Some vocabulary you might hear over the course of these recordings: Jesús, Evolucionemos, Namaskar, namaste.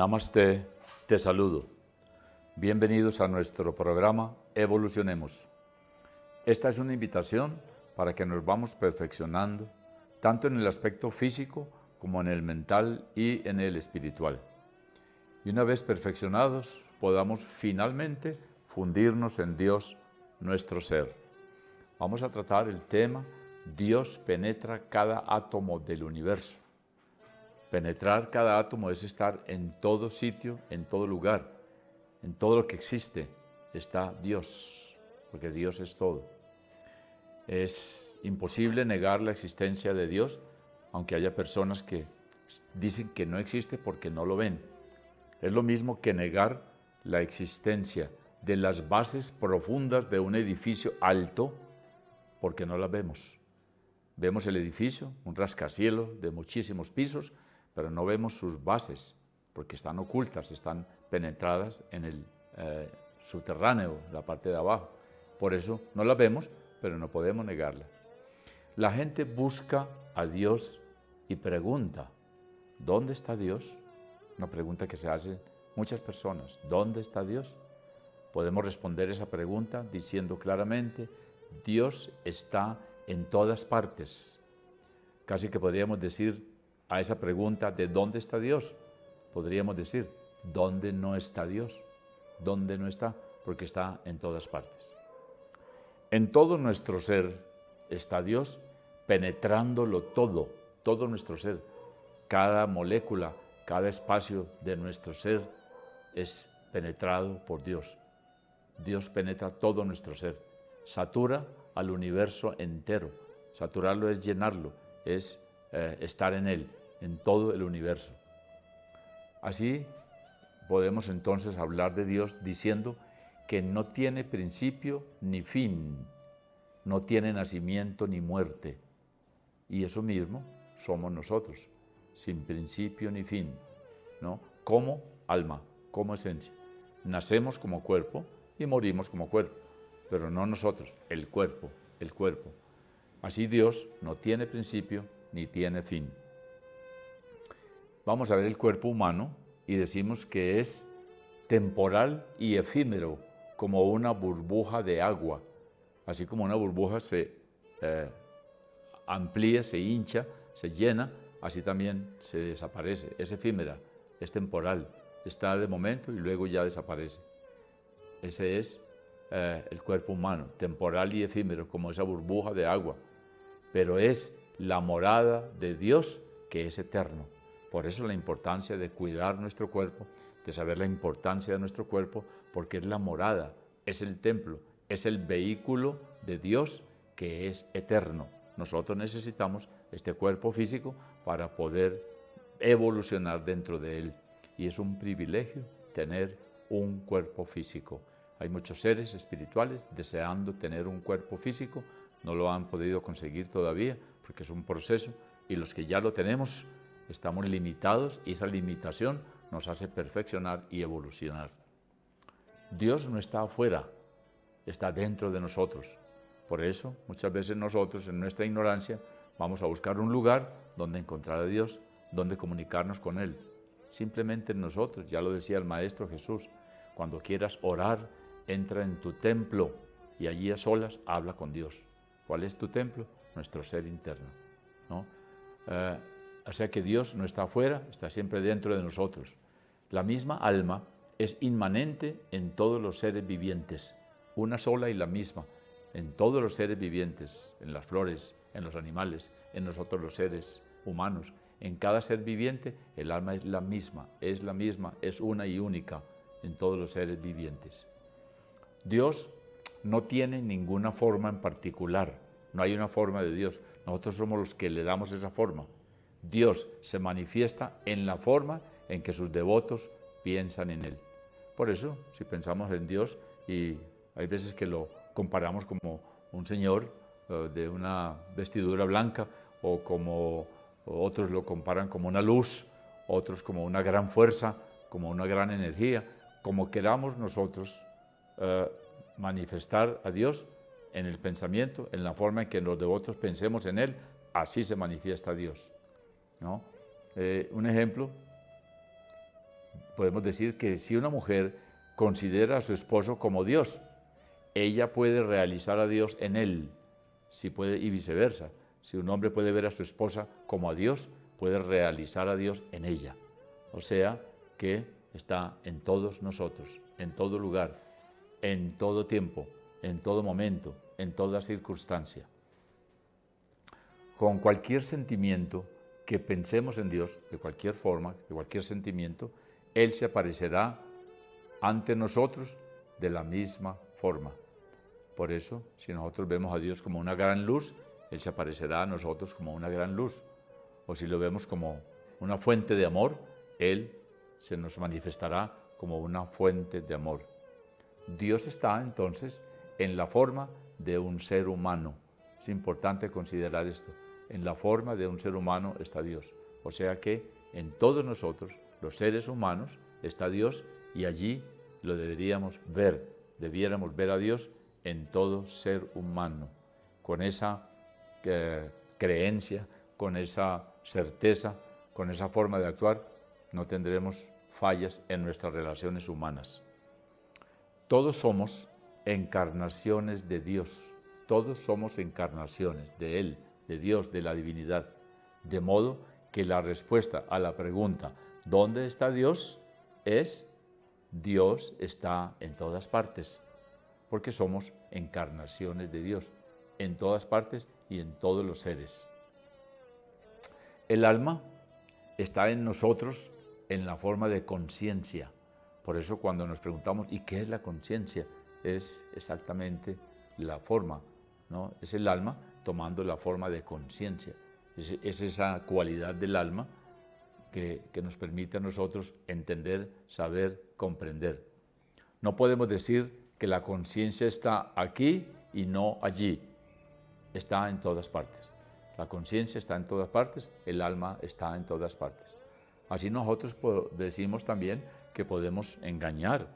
Namaste, te saludo. Bienvenidos a nuestro programa Evolucionemos. Esta es una invitación para que nos vamos perfeccionando, tanto en el aspecto físico como en el mental y en el espiritual. Y una vez perfeccionados, podamos finalmente fundirnos en Dios, nuestro ser. Vamos a tratar el tema Dios penetra cada átomo del universo. Penetrar cada átomo es estar en todo sitio, en todo lugar, en todo lo que existe está Dios, porque Dios es todo. Es imposible negar la existencia de Dios, aunque haya personas que dicen que no existe porque no lo ven. Es lo mismo que negar la existencia de las bases profundas de un edificio alto porque no las vemos. Vemos el edificio, un rascacielos de muchísimos pisos, pero no vemos sus bases, porque están ocultas, están penetradas en el subterráneo, la parte de abajo. Por eso no la vemos, pero no podemos negarla. La gente busca a Dios y pregunta, ¿dónde está Dios? Una pregunta que se hace muchas personas, ¿dónde está Dios? Podemos responder esa pregunta diciendo claramente, Dios está en todas partes. Casi que podríamos decir a esa pregunta de ¿dónde está Dios? Podríamos decir, ¿dónde no está Dios? ¿Dónde no está? Porque está en todas partes. En todo nuestro ser está Dios, penetrándolo todo, todo nuestro ser. Cada molécula, cada espacio de nuestro ser es penetrado por Dios. Dios penetra todo nuestro ser, satura al universo entero. Saturarlo es llenarlo, es estar en él, en todo el universo. Así podemos entonces hablar de Dios diciendo que no tiene principio ni fin, no tiene nacimiento ni muerte. Y eso mismo somos nosotros, sin principio ni fin, ¿no? Como alma, como esencia. Nacemos como cuerpo y morimos como cuerpo, pero no nosotros, el cuerpo, el cuerpo. Así Dios no tiene principio ni tiene fin. Vamos a ver el cuerpo humano y decimos que es temporal y efímero, como una burbuja de agua. Así como una burbuja se amplía, se hincha, se llena, así también se desaparece. Es efímera, es temporal, está de momento y luego ya desaparece. Ese es el cuerpo humano, temporal y efímero, como esa burbuja de agua. Pero es la morada de Dios que es eterno. Por eso la importancia de cuidar nuestro cuerpo, de saber la importancia de nuestro cuerpo, porque es la morada, es el templo, es el vehículo de Dios que es eterno. Nosotros necesitamos este cuerpo físico para poder evolucionar dentro de él. Y es un privilegio tener un cuerpo físico. Hay muchos seres espirituales deseando tener un cuerpo físico, no lo han podido conseguir todavía porque es un proceso, y los que ya lo tenemos estamos limitados y esa limitación nos hace perfeccionar y evolucionar. Dios no está afuera, está dentro de nosotros. Por eso muchas veces nosotros en nuestra ignorancia vamos a buscar un lugar donde encontrar a Dios, donde comunicarnos con Él. Simplemente en nosotros, ya lo decía el Maestro Jesús, cuando quieras orar, entra en tu templo y allí a solas habla con Dios. ¿Cuál es tu templo? Nuestro ser interno, ¿no? O sea que Dios no está afuera, está siempre dentro de nosotros. La misma alma es inmanente en todos los seres vivientes, una sola y la misma, en todos los seres vivientes, en las flores, en los animales, en nosotros los seres humanos. En cada ser viviente el alma es la misma, es la misma, es una y única en todos los seres vivientes. Dios no tiene ninguna forma en particular, no hay una forma de Dios, nosotros somos los que le damos esa forma. Dios se manifiesta en la forma en que sus devotos piensan en Él. Por eso, si pensamos en Dios, y hay veces que lo comparamos como un señor de una vestidura blanca, o como otros lo comparan como una luz, otros como una gran fuerza, como una gran energía, como queramos nosotros manifestar a Dios en el pensamiento, en la forma en que los devotos pensemos en Él, así se manifiesta Dios, ¿no? Un ejemplo, podemos decir que si una mujer considera a su esposo como Dios, ella puede realizar a Dios en él, si puede, y viceversa. Si un hombre puede ver a su esposa como a Dios, puede realizar a Dios en ella. O sea que está en todos nosotros, en todo lugar, en todo tiempo, en todo momento, en toda circunstancia. Con cualquier sentimiento que pensemos en Dios, de cualquier forma, de cualquier sentimiento, Él se aparecerá ante nosotros de la misma forma. Por eso, si nosotros vemos a Dios como una gran luz, Él se aparecerá a nosotros como una gran luz. O si lo vemos como una fuente de amor, Él se nos manifestará como una fuente de amor. Dios está, entonces, en la forma de un ser humano. Es importante considerar esto. En la forma de un ser humano está Dios. O sea que en todos nosotros, los seres humanos, está Dios y allí lo deberíamos ver. Debiéramos ver a Dios en todo ser humano. Con esa creencia, con esa certeza, con esa forma de actuar, no tendremos fallas en nuestras relaciones humanas. Todos somos encarnaciones de Dios, todos somos encarnaciones de Él, de Dios, de la divinidad, de modo que la respuesta a la pregunta ¿dónde está Dios? Es Dios está en todas partes, porque somos encarnaciones de Dios, en todas partes y en todos los seres. El alma está en nosotros en la forma de conciencia. Por eso cuando nos preguntamos ¿y qué es la conciencia? Es exactamente la forma, ¿no? Es el alma tomando la forma de conciencia. Es esa cualidad del alma que nos permite a nosotros entender, saber, comprender. No podemos decir que la conciencia está aquí y no allí. Está en todas partes. La conciencia está en todas partes, el alma está en todas partes. Así nosotros decimos también que podemos engañar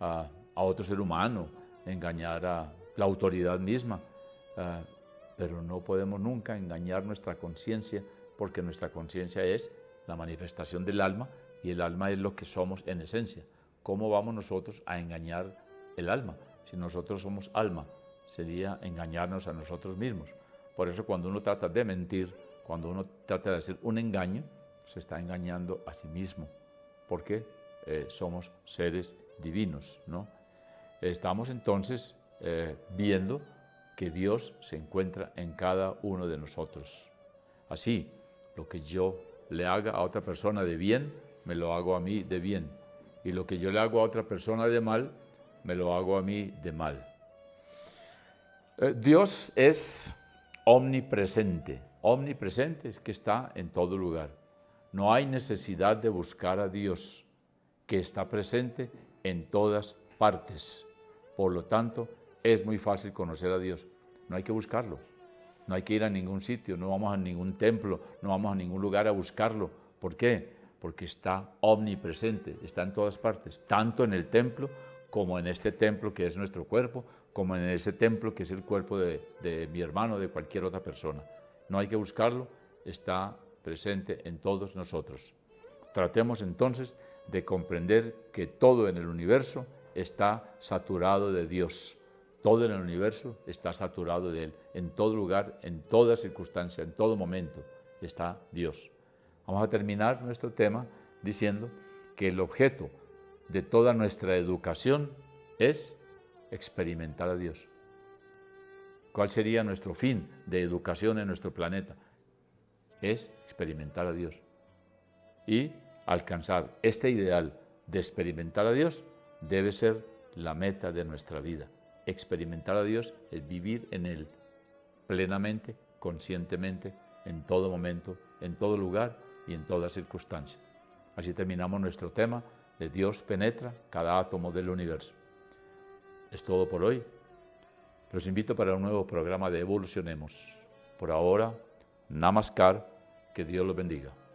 a otro ser humano, engañar a la autoridad misma, pero no podemos nunca engañar nuestra conciencia, porque nuestra conciencia es la manifestación del alma y el alma es lo que somos en esencia. ¿Cómo vamos nosotros a engañar el alma? Si nosotros somos alma, sería engañarnos a nosotros mismos. Por eso cuando uno trata de mentir, cuando uno trata de hacer un engaño, se está engañando a sí mismo, porque somos seres divinos, ¿no? Estamos entonces viendo que Dios se encuentra en cada uno de nosotros. Así, lo que yo le haga a otra persona de bien, me lo hago a mí de bien. Y lo que yo le hago a otra persona de mal, me lo hago a mí de mal. Dios es omnipresente. Omnipresente es que está en todo lugar. No hay necesidad de buscar a Dios, que está presente en todas partes. Por lo tanto, es muy fácil conocer a Dios. No hay que buscarlo, no hay que ir a ningún sitio, no vamos a ningún templo, no vamos a ningún lugar a buscarlo. ¿Por qué? Porque está omnipresente, está en todas partes, tanto en el templo como en este templo que es nuestro cuerpo, como en ese templo que es el cuerpo de mi hermano, de cualquier otra persona. No hay que buscarlo, está presente en todos nosotros. Tratemos entonces de comprender que todo en el universo está saturado de Dios. Todo en el universo está saturado de Él. En todo lugar, en toda circunstancia, en todo momento está Dios. Vamos a terminar nuestro tema diciendo que el objeto de toda nuestra educación es experimentar a Dios. ¿Cuál sería nuestro fin de educación en nuestro planeta? Es experimentar a Dios. Y alcanzar este ideal de experimentar a Dios debe ser la meta de nuestra vida. Experimentar a Dios es vivir en Él plenamente, conscientemente, en todo momento, en todo lugar y en toda circunstancia. Así terminamos nuestro tema de Dios penetra cada átomo del universo. Es todo por hoy. Los invito para un nuevo programa de Evolucionemos. Por ahora, Namaskar, que Dios los bendiga.